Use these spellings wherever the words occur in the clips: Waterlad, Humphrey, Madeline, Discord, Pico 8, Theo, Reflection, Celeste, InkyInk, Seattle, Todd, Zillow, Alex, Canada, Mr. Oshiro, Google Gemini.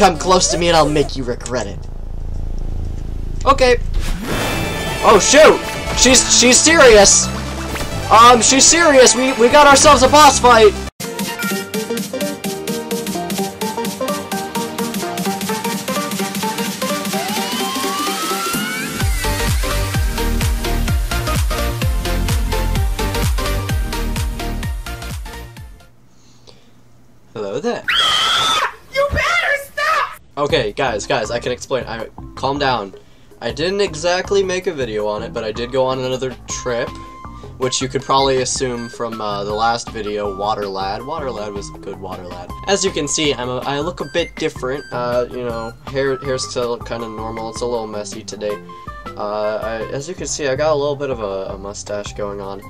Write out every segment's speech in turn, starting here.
Come close to me and I'll make you regret it. Okay. Oh shoot! She's serious! She's serious! We got ourselves a boss fight! Hello there. You better stop! Okay, guys, I can explain. Calm down. I didn't exactly make a video on it, but I did go on another trip, which you could probably assume from the last video, Waterlad. Waterlad was a good Waterlad. As you can see, I look a bit different. You know, hair's still kind of normal. It's a little messy today. As you can see, I got a little bit of a mustache going on.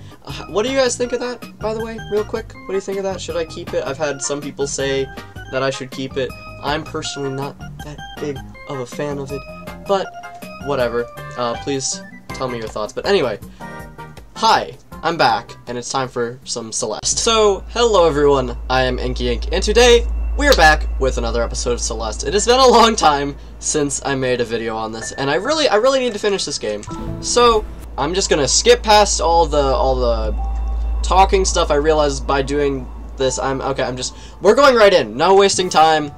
What do you guys think of that, by the way, real quick? What do you think of that? Should I keep it? I've had some people say that I should keep it. I'm personally not that big of a fan of it, but whatever. Please tell me your thoughts. But anyway, hi, I'm back, and it's time for some Celeste. So, hello everyone, I am InkyInk, and today we're back with another episode of Celeste. It has been a long time since I made a video on this, and I really need to finish this game. So, I'm just gonna skip past all the talking stuff. I realized by doing this, we're going right in. No wasting time.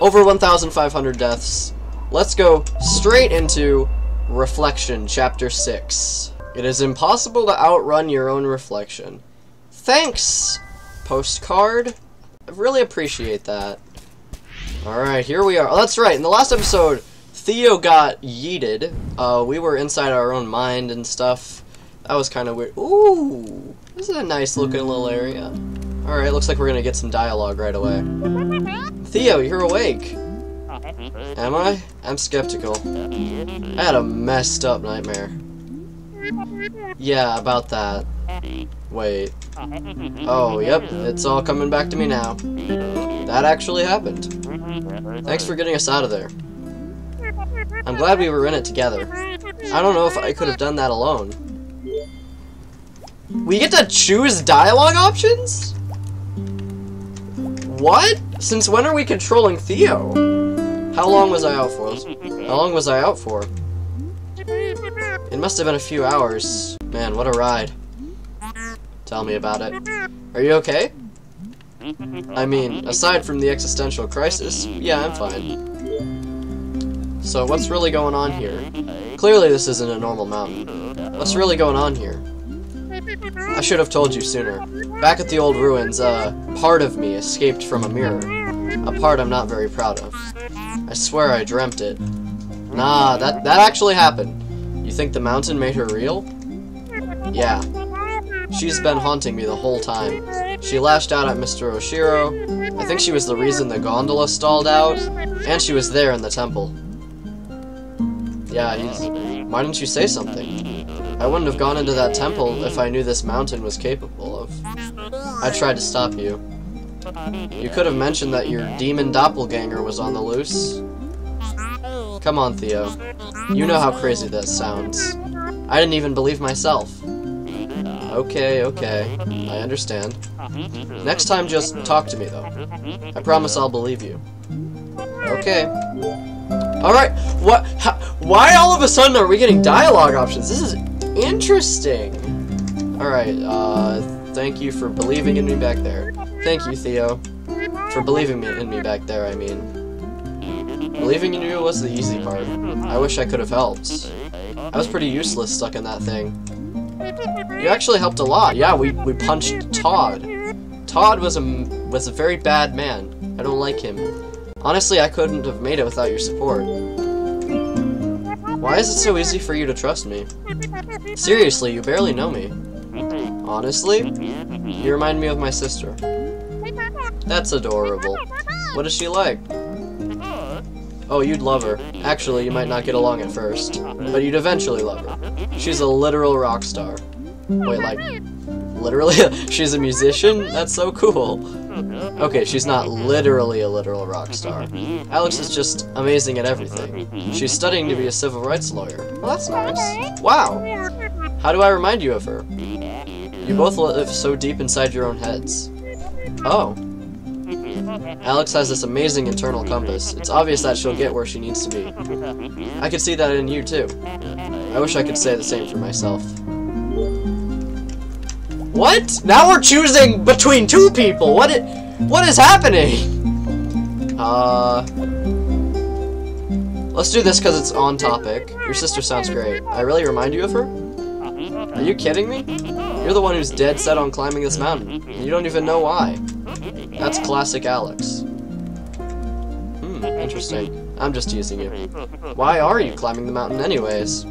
Over 1,500 deaths. Let's go straight into Reflection, Chapter 6. It is impossible to outrun your own reflection. Thanks, postcard. I really appreciate that. Alright, here we are. Oh, that's right, in the last episode, Theo got yeeted. We were inside our own mind and stuff. That was kind of weird. Ooh, this is a nice looking little area. Alright, looks like we're going to get some dialogue right away. Theo, you're awake. Am I? I'm skeptical. I had a messed up nightmare. Yeah, about that. Wait. Oh, yep, it's all coming back to me now. That actually happened. Thanks for getting us out of there. I'm glad we were in it together. I don't know if I could have done that alone. We get to choose dialogue options? What? Since when are we controlling Theo? How long was I out for? It must have been a few hours. Man, what a ride. Tell me about it. Are you okay? I mean, aside from the existential crisis, yeah, I'm fine. So what's really going on here? Clearly this isn't a normal mountain. What's really going on here? I should have told you sooner. Back at the old ruins, part of me escaped from a mirror. A part I'm not very proud of. I swear I dreamt it. Nah, that actually happened. You think the mountain made her real? Yeah. She's been haunting me the whole time. She lashed out at Mr. Oshiro. I think she was the reason the gondola stalled out. And she was there in the temple. Yeah, why didn't you say something? I wouldn't have gone into that temple if I knew this mountain was capable of. I tried to stop you. You could have mentioned that your demon doppelganger was on the loose. Come on, Theo. You know how crazy that sounds. I didn't even believe myself. Okay, I understand. Next time, just talk to me, though. I promise I'll believe you. Okay. Alright, what? Why all of a sudden are we getting dialogue options? This is interesting. Alright, thank you for believing in me back there. Thank you, Theo, for believing in me back there, I mean. Believing in you was the easy part. I wish I could have helped. I was pretty useless stuck in that thing. You actually helped a lot. Yeah, we punched Todd. Todd was a very bad man. I don't like him. Honestly, I couldn't have made it without your support. Why is it so easy for you to trust me? Seriously, you barely know me. Honestly, you remind me of my sister. That's adorable. What is she like? Oh, you'd love her. Actually, you might not get along at first, but you'd eventually love her. She's a literal rock star. Wait, like, literally? She's a musician? That's so cool. Okay, she's not literally a literal rock star. Alex is just amazing at everything. She's studying to be a civil rights lawyer. Well, that's nice. Wow. How do I remind you of her? You both live so deep inside your own heads. Oh. Alex has this amazing internal compass. It's obvious that she'll get where she needs to be. I could see that in you, too. I wish I could say the same for myself. What? Now we're choosing between two people! What is happening? Let's do this because it's on topic. Your sister sounds great. I really remind you of her? Are you kidding me? You're the one who's dead set on climbing this mountain, and you don't even know why. That's classic Alex. Hmm, interesting. I'm just teasing you. Why are you climbing the mountain anyways?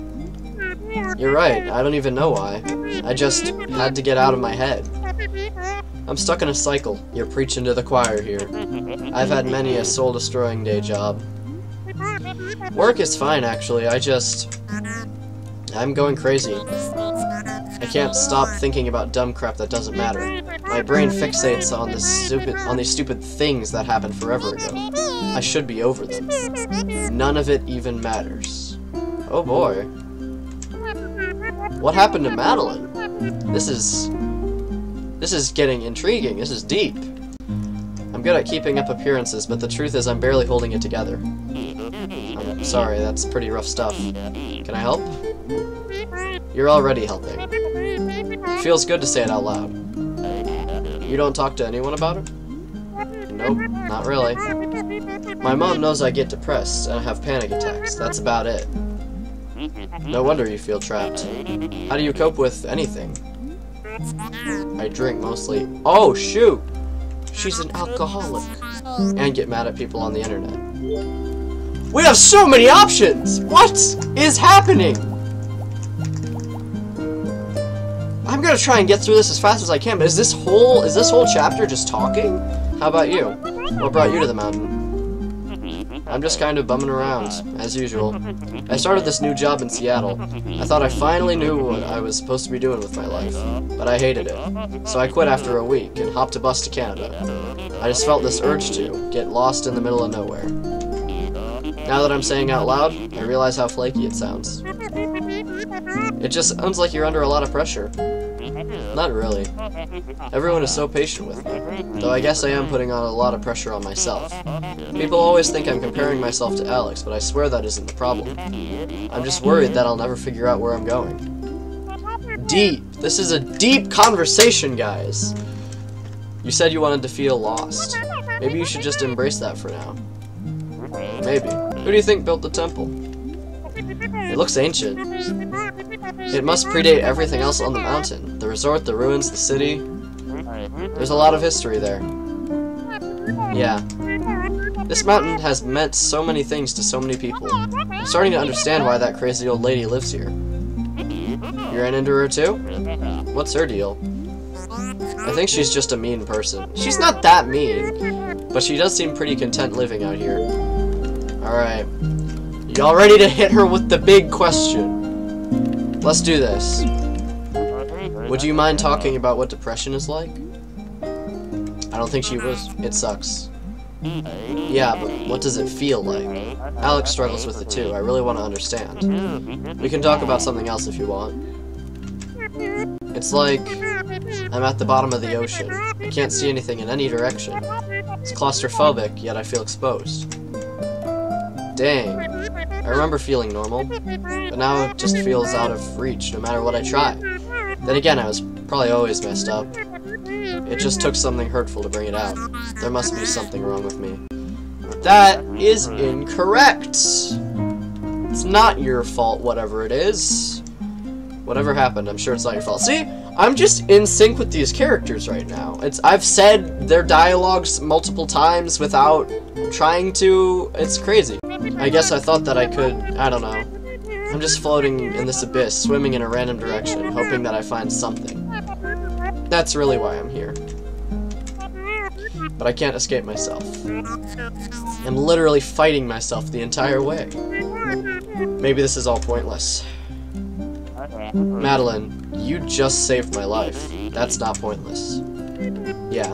You're right, I don't even know why. I just had to get out of my head. I'm stuck in a cycle. You're preaching to the choir here. I've had many a soul-destroying day job. Work is fine, actually. I'm going crazy. I can't stop thinking about dumb crap that doesn't matter. My brain fixates on these stupid things that happened forever ago. I should be over them. None of it even matters. Oh boy. What happened to Madeline? This is getting intriguing. This is deep. I'm good at keeping up appearances, but the truth is I'm barely holding it together. I'm sorry, that's pretty rough stuff. Can I help? You're already helping. It feels good to say it out loud. You don't talk to anyone about it? Nope, not really. My mom knows I get depressed and I have panic attacks. That's about it. No wonder you feel trapped. How do you cope with anything? I drink mostly. Oh, shoot! She's an alcoholic. And get mad at people on the internet. We have so many options! What is happening? I'm gonna try and get through this as fast as I can, but is this whole chapter just talking? How about you? What brought you to the mountain? I'm just kind of bumming around, as usual. I started this new job in Seattle. I thought I finally knew what I was supposed to be doing with my life, but I hated it. So I quit after a week and hopped a bus to Canada. I just felt this urge to get lost in the middle of nowhere. Now that I'm saying out loud, I realize how flaky it sounds. It just sounds like you're under a lot of pressure. Not really. Everyone is so patient with me, though I guess I am putting on a lot of pressure on myself. People always think I'm comparing myself to Alex, but I swear that isn't the problem. I'm just worried that I'll never figure out where I'm going. Deep. This is a deep conversation, guys. You said you wanted to feel lost. Maybe you should just embrace that for now. Maybe. Who do you think built the temple? It looks ancient. It must predate everything else on the mountain. The resort, the ruins, the city. There's a lot of history there. Yeah. This mountain has meant so many things to so many people. I'm starting to understand why that crazy old lady lives here. You're an endurer too? What's her deal? I think she's just a mean person. She's not that mean, but she does seem pretty content living out here. Alright. Y'all ready to hit her with the big question? Let's do this. Would you mind talking about what depression is like? I don't think she was. It sucks. Yeah, but what does it feel like? Alex struggles with it too. I really want to understand. We can talk about something else if you want. It's like I'm at the bottom of the ocean. I can't see anything in any direction. It's claustrophobic, yet I feel exposed. Dang. I remember feeling normal, but now it just feels out of reach no matter what I try. Then again, I was probably always messed up. It just took something hurtful to bring it out. There must be something wrong with me. That is incorrect! It's not your fault, whatever it is. Whatever happened, I'm sure it's not your fault. See? I'm just in sync with these characters right now. I've said their dialogues multiple times without trying to. It's crazy. I guess I thought that I could. I don't know. I'm just floating in this abyss, swimming in a random direction, hoping that I find something. That's really why I'm here. But I can't escape myself. I'm literally fighting myself the entire way. Maybe this is all pointless. Madeline, you just saved my life. That's not pointless. Yeah.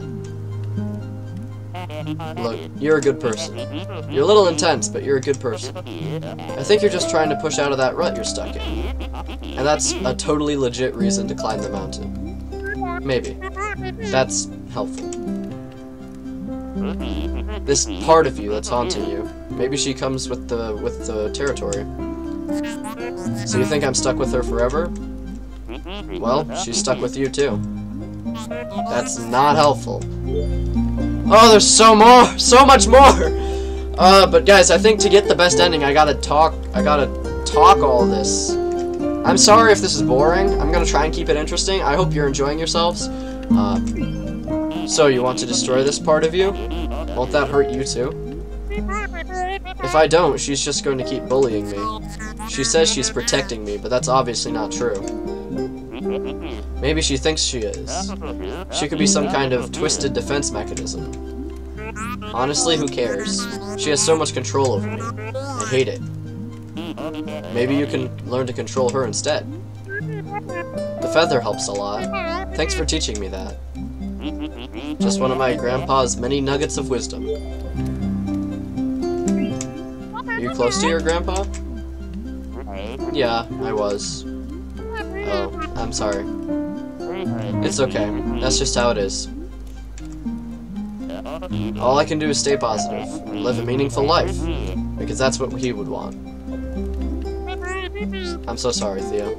Look, you're a good person. You're a little intense, but you're a good person. I think you're just trying to push out of that rut you're stuck in. And that's a totally legit reason to climb the mountain. Maybe. That's helpful. This part of you that's haunting you. Maybe she comes with the territory. So you think I'm stuck with her forever? Well, she's stuck with you too. That's not helpful. Oh, there's so much more! But guys, I think to get the best ending, I gotta talk all this. I'm sorry if this is boring. I'm gonna try and keep it interesting. I hope you're enjoying yourselves. So you want to destroy this part of you? Won't that hurt you too? If I don't, she's just going to keep bullying me. She says she's protecting me, but that's obviously not true. Maybe she thinks she is. She could be some kind of twisted defense mechanism. Honestly, who cares? She has so much control over me. I hate it. Maybe you can learn to control her instead. The feather helps a lot. Thanks for teaching me that. Just one of my grandpa's many nuggets of wisdom. Are you close to your grandpa? Yeah, I was. Oh, I'm sorry. It's okay. That's just how it is. All I can do is stay positive and live a meaningful life, because that's what he would want. I'm so sorry, Theo.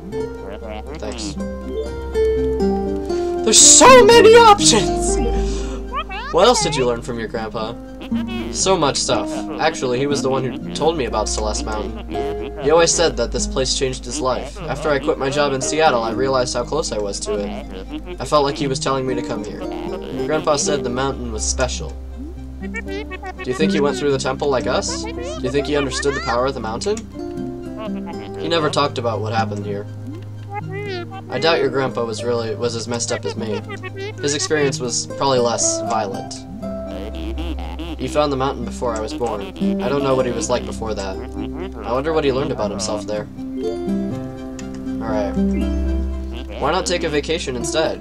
Thanks. There's so many options! What else did you learn from your grandpa? So much stuff. Actually, he was the one who told me about Celeste Mountain. He always said that this place changed his life. After I quit my job in Seattle, I realized how close I was to it. I felt like he was telling me to come here. Grandpa said the mountain was special. Do you think he went through the temple like us? Do you think he understood the power of the mountain? He never talked about what happened here. I doubt your grandpa was as messed up as me. His experience was probably less violent. He found the mountain before I was born. I don't know what he was like before that. I wonder what he learned about himself there. Alright. Why not take a vacation instead?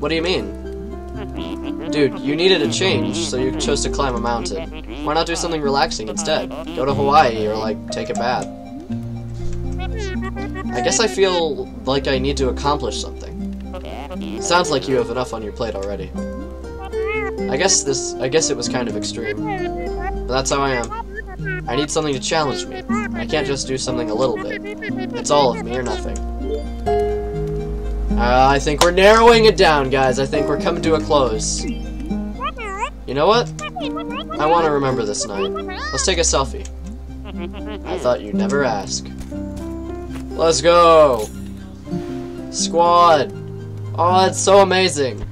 What do you mean? Dude, you needed a change, so you chose to climb a mountain. Why not do something relaxing instead? Go to Hawaii or, like, take a bath. I guess I feel like I need to accomplish something. Sounds like you have enough on your plate already. I guess it was kind of extreme. But that's how I am. I need something to challenge me. I can't just do something a little bit. It's all of me or nothing. I think we're narrowing it down, guys. I think we're coming to a close. You know what? I want to remember this night. Let's take a selfie. I thought you'd never ask. Let's go! Squad! Oh, that's so amazing!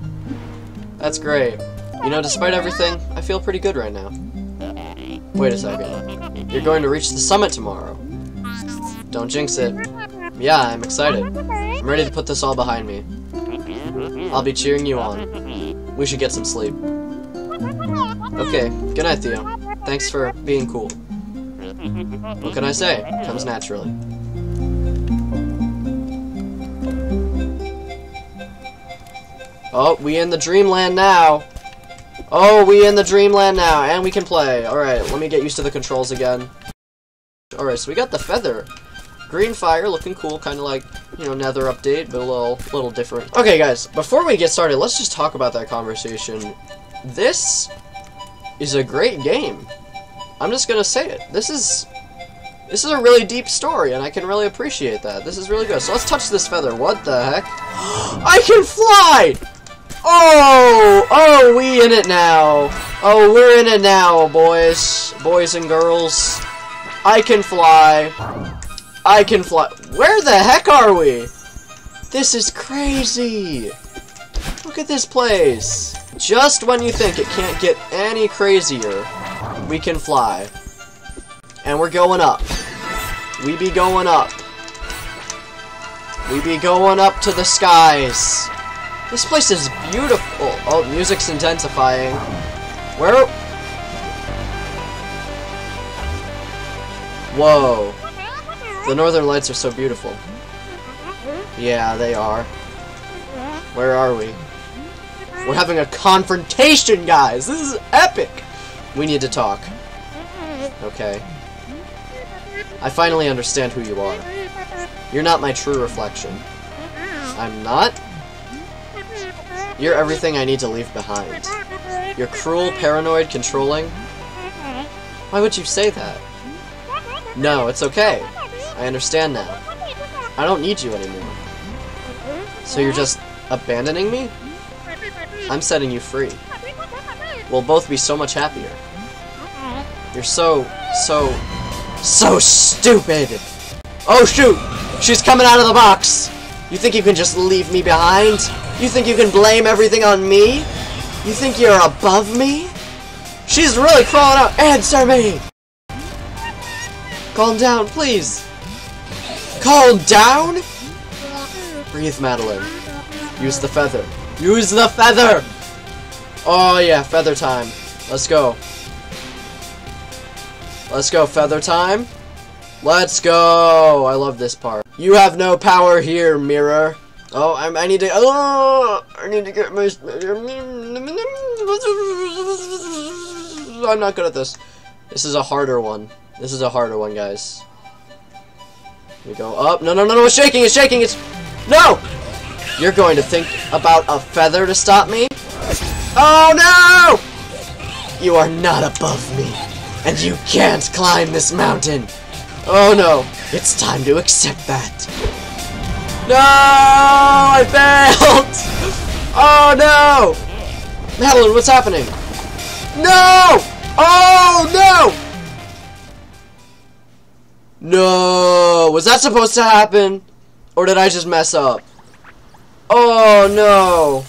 That's great. You know, despite everything, I feel pretty good right now. Wait a second. You're going to reach the summit tomorrow. Don't jinx it. Yeah, I'm excited. I'm ready to put this all behind me. I'll be cheering you on. We should get some sleep. Okay, good night, Theo. Thanks for being cool. What can I say? Comes naturally. Oh, we in the dreamland now. Oh, we in the dreamland now, and we can play. Alright, let me get used to the controls again. Alright, so we got the feather. Green fire, looking cool, kind of like, you know, Nether update, but a little different. Okay, guys, before we get started, let's just talk about that conversation. This is a great game. I'm just going to say it. This is a really deep story, and I can really appreciate that. This is really good. So let's touch this feather. What the heck? I can fly! Oh, we in it now. Oh, we're in it now, boys and girls. I can fly. I can fly. Where the heck are we? This is crazy. Look at this place. Just when you think it can't get any crazier, we can fly. And we're going up. We be going up. We be going up to the skies. This place is beautiful. Oh, music's intensifying. Where? Whoa. The northern lights are so beautiful. Yeah, they are. Where are we? We're having a confrontation, guys. This is epic. We need to talk. Okay. I finally understand who you are. You're not my true reflection. I'm not? You're everything I need to leave behind. You're cruel, paranoid, controlling. Why would you say that? No, it's okay. I understand now. I don't need you anymore. So you're just abandoning me? I'm setting you free. We'll both be so much happier. You're so stupid! Oh shoot! She's coming out of the box! You think you can just leave me behind? You think you can blame everything on me? You think you're above me? She's really crawling out! Answer me! Calm down, please! Calm down? Breathe, Madeline. Use the feather. Use the feather! Oh yeah, feather time. Let's go. Let's go, feather time. Let's go! I love this part. You have no power here, mirror. Oh, I need to... Oh, I need to get my... I'm not good at this. This is a harder one. This is a harder one, guys. We go up. No, no, no, no, it's shaking, it's shaking, it's... No! You're going to think about a feather to stop me? Oh, no! You are not above me, and you can't climb this mountain. Oh, no. It's time to accept that. No! I failed! Oh, no! Madeline, what's happening? No! Oh, no! No! Was that supposed to happen? Or did I just mess up? Oh, no!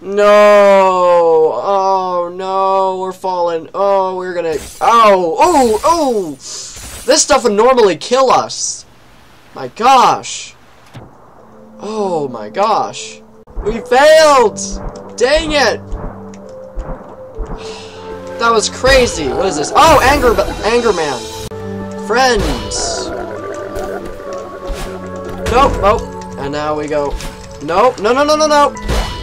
No! Oh, no! We're falling. Oh, we're gonna... Oh! Oh! Oh! This stuff would normally kill us! My gosh! Oh, my gosh! We failed! Dang it! That was crazy. What is this? Oh, anger man. Friends. Nope. Oh, and now we go. Nope. No, no, no, no, no.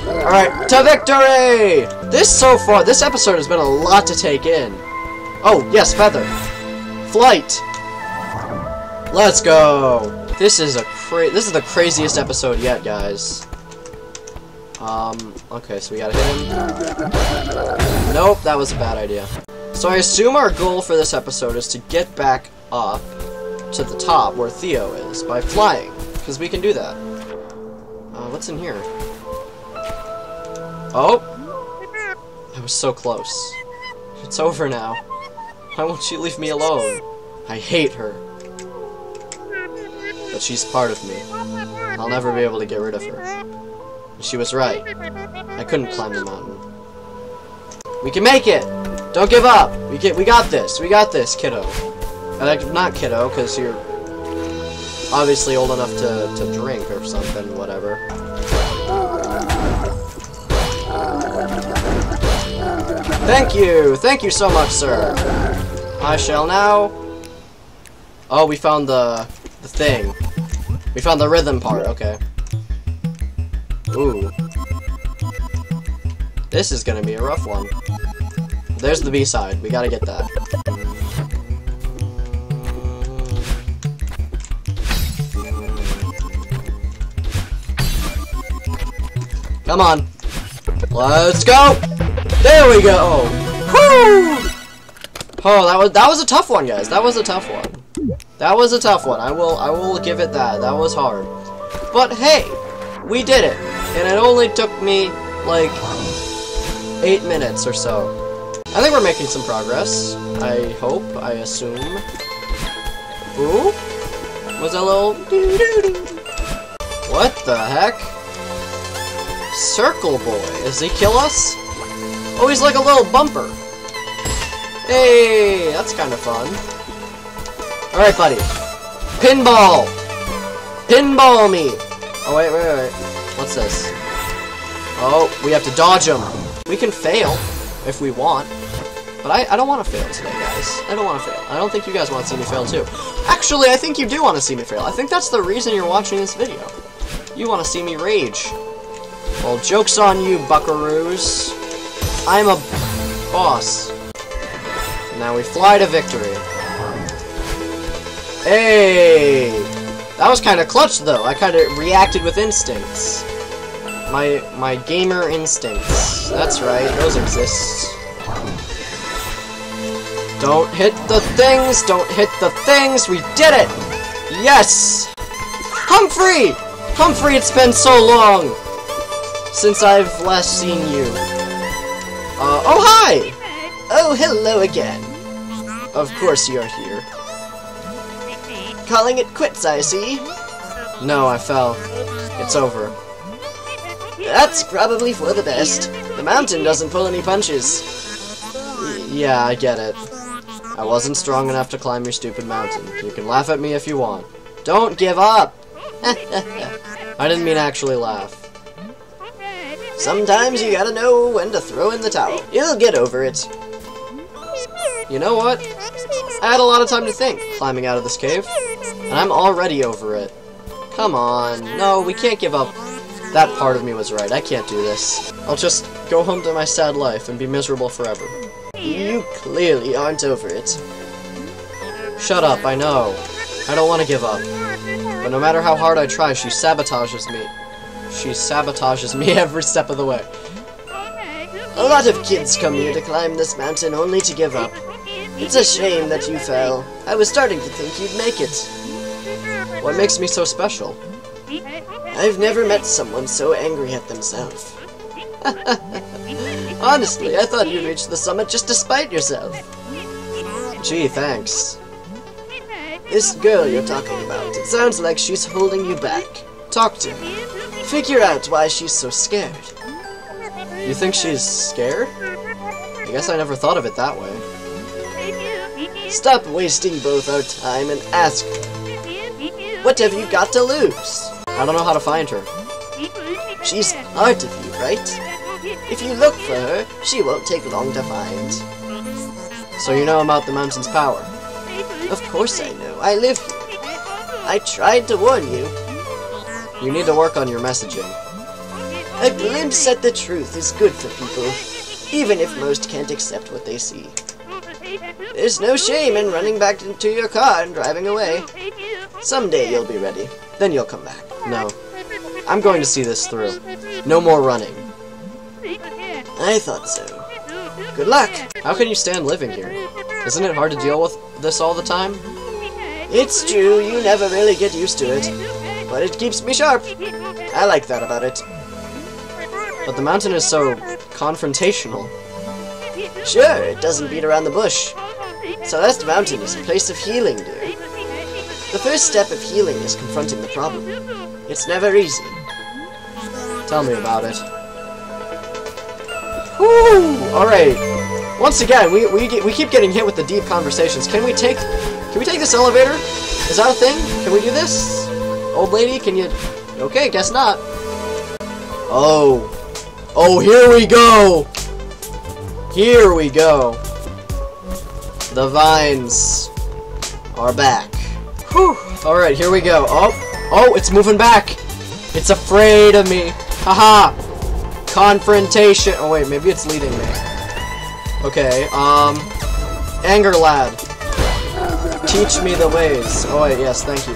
All right, to victory. So far, this episode has been a lot to take in. Oh, yes, feather. Flight. Let's go. This is the craziest episode yet, guys. Okay, so we gotta hit him. Nope, that was a bad idea. So I assume our goal for this episode is to get back up to the top where Theo is by flying, because we can do that. What's in here? Oh! I was so close. It's over now. Why won't she leave me alone? I hate her. But she's part of me. I'll never be able to get rid of her. She was right. I couldn't climb the mountain. We can make it! Don't give up! We got this! We got this, kiddo. Not kiddo, because you're obviously old enough to drink or something, whatever. Thank you! Thank you so much, sir! I shall now... Oh, we found the thing. We found the rhythm part, okay. Ooh. This is gonna be a rough one. There's the B-side. We gotta get that. Come on. Let's go! There we go! Woo! Oh, that was a tough one, guys. That was a tough one. That was a tough one. I will give it that. That was hard. But hey! We did it! And it only took me, like, 8 minutes or so. I think we're making some progress. I hope. I assume. Ooh? Was that a little... What the heck? Circle Boy. Does he kill us? Oh, he's like a little bumper. Hey, that's kind of fun. Alright, buddy. Pinball! Pinball me! Oh, wait, wait, wait. What's this? Oh, we have to dodge him. We can fail if we want. But I don't want to fail today, guys. I don't want to fail. I don't think you guys want to see me fail, too. Actually, I think you do want to see me fail. I think that's the reason you're watching this video. You want to see me rage. Well, joke's on you, buckaroos. I'm a boss. Now we fly to victory. Hey! That was kind of clutch, though. I kind of reacted with instincts. My gamer instincts. Yes, that's right, those exist. Don't hit the things! Don't hit the things! We did it! Yes! Humphrey! Humphrey, it's been so long since I've last seen you. Oh, hi! Oh, hello again. Of course you're here. Calling it quits, I see. No, I fell. It's over. That's probably for the best. The mountain doesn't pull any punches. Yeah, I get it. I wasn't strong enough to climb your stupid mountain. You can laugh at me if you want. Don't give up! I didn't mean actually laugh. Sometimes you gotta know when to throw in the towel. You'll get over it. You know what? I had a lot of time to think, climbing out of this cave. And I'm already over it. Come on. No, we can't give up. That part of me was right. I can't do this. I'll just go home to my sad life and be miserable forever. You clearly aren't over it. Shut up, I know. I don't want to give up. But no matter how hard I try, she sabotages me. She sabotages me every step of the way. A lot of kids come here to climb this mountain only to give up. It's a shame that you fell. I was starting to think you'd make it. What makes me so special? I've never met someone so angry at themselves. Honestly, I thought you'd reach the summit just to spite yourself. Gee, thanks. This girl you're talking about, it sounds like she's holding you back. Talk to me. Figure out why she's so scared. You think she's scared? I guess I never thought of it that way. Stop wasting both our time and ask her. What have you got to lose? I don't know how to find her. She's part of you, right? If you look for her, she won't take long to find. So you know about the mountain's power? Of course I know. I live here. I tried to warn you. You need to work on your messaging. A glimpse at the truth is good for people, even if most can't accept what they see. There's no shame in running back into your car and driving away. Someday you'll be ready. Then you'll come back. No. I'm going to see this through. No more running. I thought so. Good luck! How can you stand living here? Isn't it hard to deal with this all the time? It's true, you never really get used to it. But it keeps me sharp. I like that about it. But the mountain is so confrontational. Sure, it doesn't beat around the bush. Celeste Mountain is a place of healing, dear. The first step of healing is confronting the problem. It's never easy. Tell me about it. Woo! Alright. Once again, we keep getting hit with the deep conversations. Can we take this elevator? Is that a thing? Can we do this? Old lady, can you... Okay, guess not. Oh. Oh, here we go! Here we go. The vines are back. Whew. Alright, here we go. Oh, oh, it's moving back. It's afraid of me. Haha. Confrontation. Oh, wait, maybe it's leading me. Okay, anger lad. Teach me the ways. Oh, wait, yes, thank you.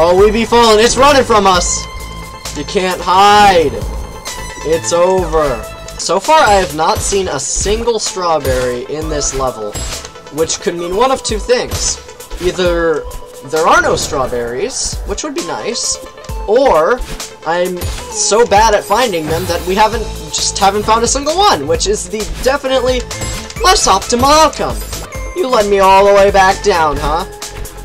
Oh, we be falling. It's running from us. You can't hide. It's over. So far, I have not seen a single strawberry in this level, which could mean one of two things. Either there are no strawberries, which would be nice, or I'm so bad at finding them that we just haven't found a single one, which is the definitely less optimal outcome. You led me all the way back down, huh?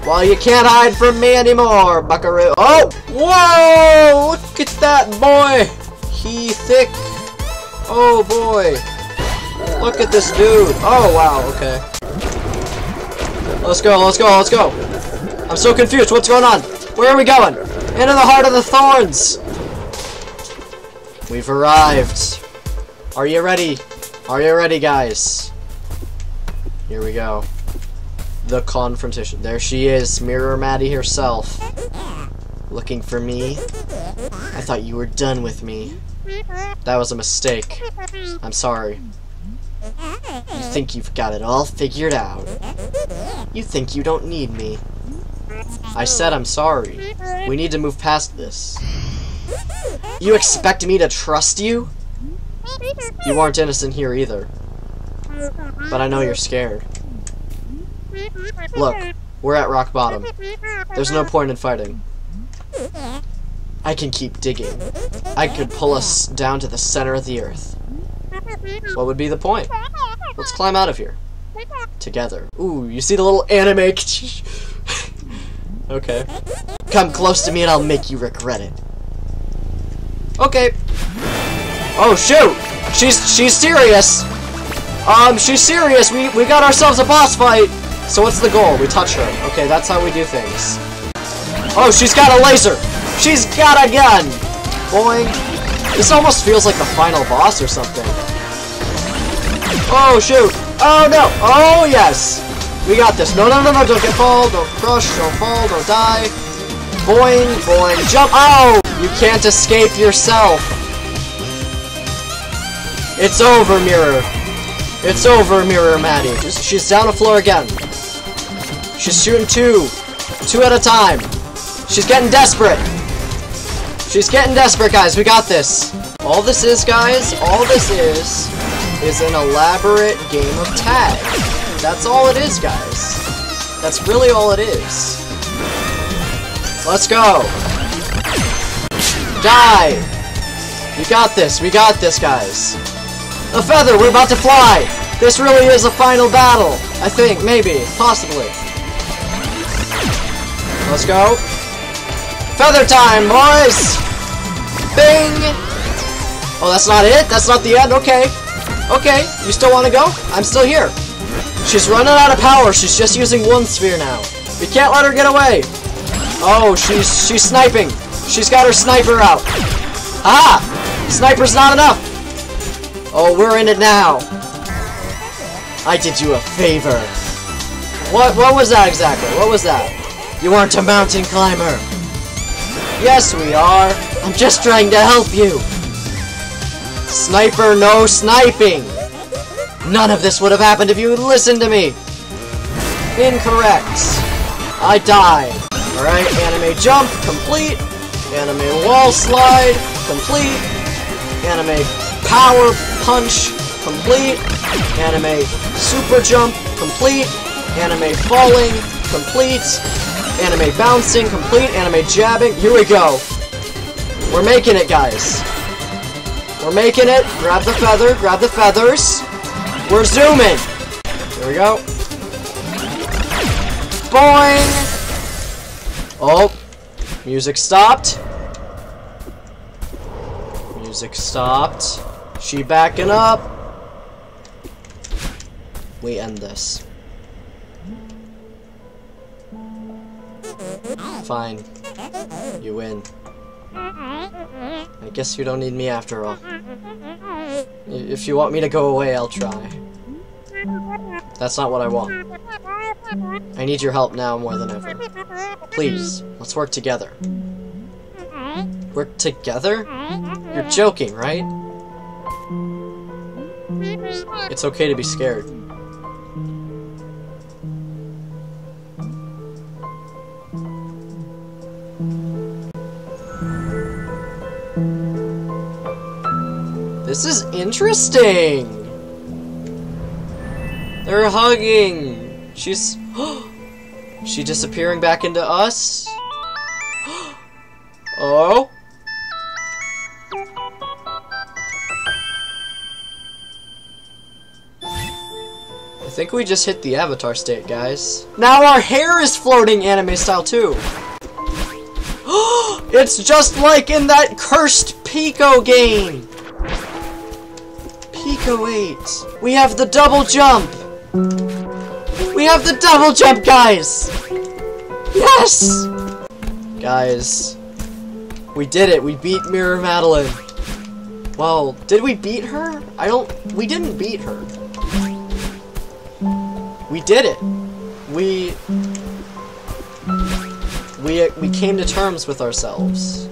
Well, you can't hide from me anymore, buckaroo. Oh! Whoa! Look at that boy! He thick. Oh boy. Look at this dude. Oh wow, okay. Let's go, let's go, let's go. I'm so confused. What's going on? Where are we going? Into the heart of the thorns. We've arrived. Are you ready? Are you ready, guys? Here we go. The confrontation. There she is, Mirror Maddie herself. Looking for me? I thought you were done with me. That was a mistake. I'm sorry. You think you've got it all figured out. You think you don't need me. I said I'm sorry. We need to move past this. You expect me to trust you? You aren't innocent here either. But I know you're scared. Look, we're at rock bottom. There's no point in fighting. I can keep digging. I could pull us down to the center of the earth. What would be the point? Let's climb out of here. Together. Ooh, you see the little anime? Okay. Come close to me and I'll make you regret it. Okay. Oh shoot! She's serious! She's serious! We got ourselves a boss fight! So what's the goal? We touch her. Okay, that's how we do things. Oh, she's got a laser! She's got a gun! Boing. This almost feels like the final boss or something. Oh shoot! Oh no! Oh yes! We got this. No, no, no, no, don't get fall, don't crush, don't fall, don't die. Boing, boing, jump. Oh! You can't escape yourself. It's over, Mirror. It's over, Mirror Maddie. She's down the floor again. She's shooting two at a time. She's getting desperate. She's getting desperate, guys. We got this. All this is, guys, all this is an elaborate game of tag. That's all it is, guys. That's really all it is. Let's go. Die. You got this. We got this, guys. A feather. We're about to fly. This really is a final battle. I think. Maybe. Possibly. Let's go. Feather time, boys. Bing. Oh, that's not it? That's not the end? Okay. Okay, you still want to go? I'm still here. She's running out of power. She's just using one sphere now. We can't let her get away. Oh, she's sniping. She's got her sniper out. Ah! Sniper's not enough. Oh, we're in it now. I did you a favor. What was that exactly? What was that? You aren't a mountain climber. Yes, we are. I'm just trying to help you. Sniper, no sniping! None of this would have happened if you listened to me! Incorrect! I died. Alright, anime jump, complete. Anime wall slide, complete. Anime power punch, complete. Anime super jump, complete. Anime falling, complete. Anime bouncing, complete. Anime jabbing, here we go. We're making it, guys. We're making it. Grab the feather. Grab the feathers. We're zooming. Here we go. Boing. Oh. Music stopped. Music stopped. She backing up. We end this. Fine. You win. I guess you don't need me after all. If you want me to go away, I'll try. That's not what I want. I need your help now more than ever. Please, let's work together. Work together? You're joking, right? It's okay to be scared. This is interesting. They're hugging. She's she disappearing back into us. Oh. I think we just hit the avatar state, guys. Now our hair is floating anime style too. It's just like in that cursed Pico game. Pico 8. We have the double jump! We have the double jump, guys! Yes! Guys, we did it. We beat Mirror Madeline. Well, did we beat her? We didn't beat her. We did it. We came to terms with ourselves.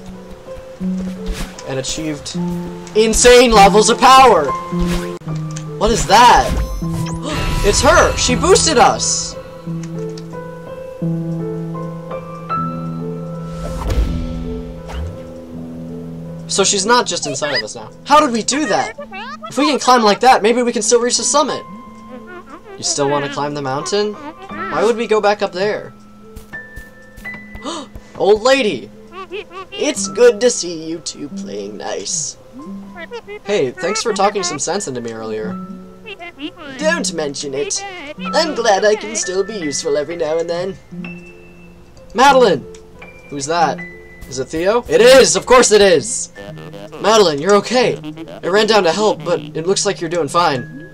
And achieved insane levels of power. What is that? It's her. She boosted us. So she's not just inside of us now. How did we do that? If we can climb like that, maybe we can still reach the summit. You still want to climb the mountain? Why would we go back up there? Old lady! It's good to see you two playing nice. Hey, thanks for talking some sense into me earlier. Don't mention it. I'm glad I can still be useful every now and then. Madeline! Who's that? Is it Theo? It is! Of course it is! Madeline, you're okay. I ran down to help, but it looks like you're doing fine.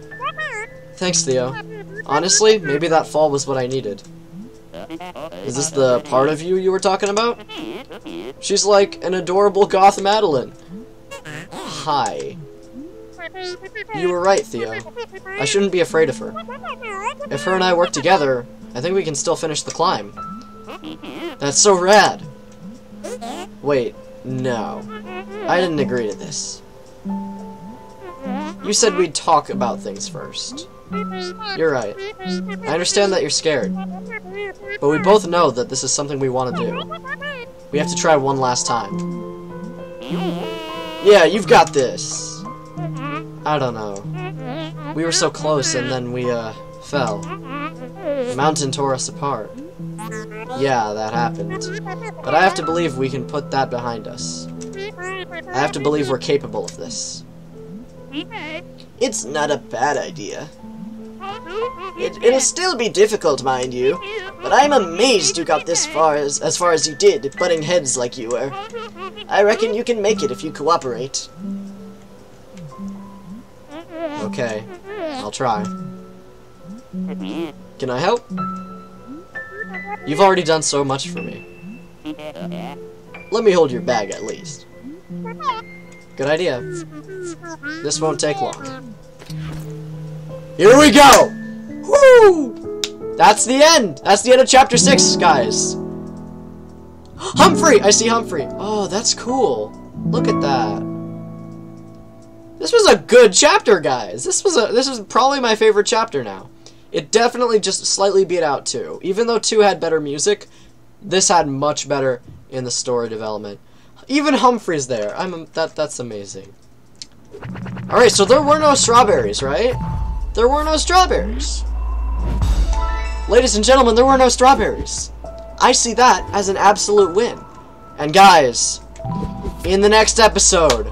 Thanks, Theo. Honestly, maybe that fall was what I needed. Is this the part of you were talking about? She's like an adorable goth Madeline. Hi. You were right, Theo. I shouldn't be afraid of her. If her and I work together, I think we can still finish the climb. That's so rad! Wait, no. I didn't agree to this. You said we'd talk about things first. You're right. I understand that you're scared. But we both know that this is something we want to do. We have to try one last time. Yeah, you've got this. I don't know. We were so close and then we, fell. The mountain tore us apart. Yeah, that happened. But I have to believe we can put that behind us. I have to believe we're capable of this. It's not a bad idea. It'll still be difficult, mind you. But I'm amazed you got this far as far as you did, butting heads like you were. I reckon you can make it if you cooperate. Okay, I'll try. Can I help? You've already done so much for me. Let me hold your bag, at least. Good idea. This won't take long. Here we go! Woo! That's the end! That's the end of Chapter 6, guys! Humphrey! I see Humphrey. Oh, that's cool. Look at that. This was a good chapter, guys. This is probably my favorite chapter now. It definitely just slightly beat out 2. Even though 2 had better music, this had much better in the story development. Even Humphrey's there. That's amazing. Alright, so there were no strawberries, right? There were no strawberries. Ladies and gentlemen, there were no strawberries. I see that as an absolute win. And guys, in the next episode,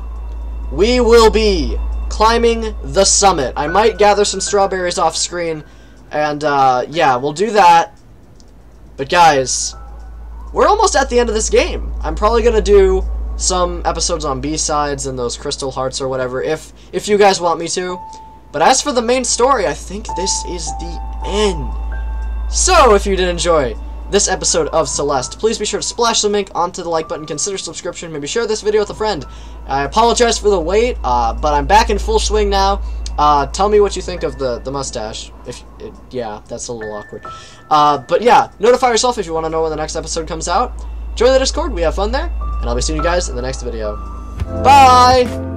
we will be climbing the summit. I might gather some strawberries off screen. And, yeah, we'll do that. But, guys, we're almost at the end of this game. I'm probably going to do some episodes on B-sides and those crystal hearts or whatever, if you guys want me to. But as for the main story, I think this is the end. So, if you did enjoy this episode of Celeste, please be sure to splash some ink onto the like button, consider subscription, maybe share this video with a friend. I apologize for the wait, but I'm back in full swing now. Tell me what you think of the mustache. Yeah, that's a little awkward. But yeah, notify yourself if you want to know when the next episode comes out. Join the Discord, we have fun there, and I'll be seeing you guys in the next video. Bye!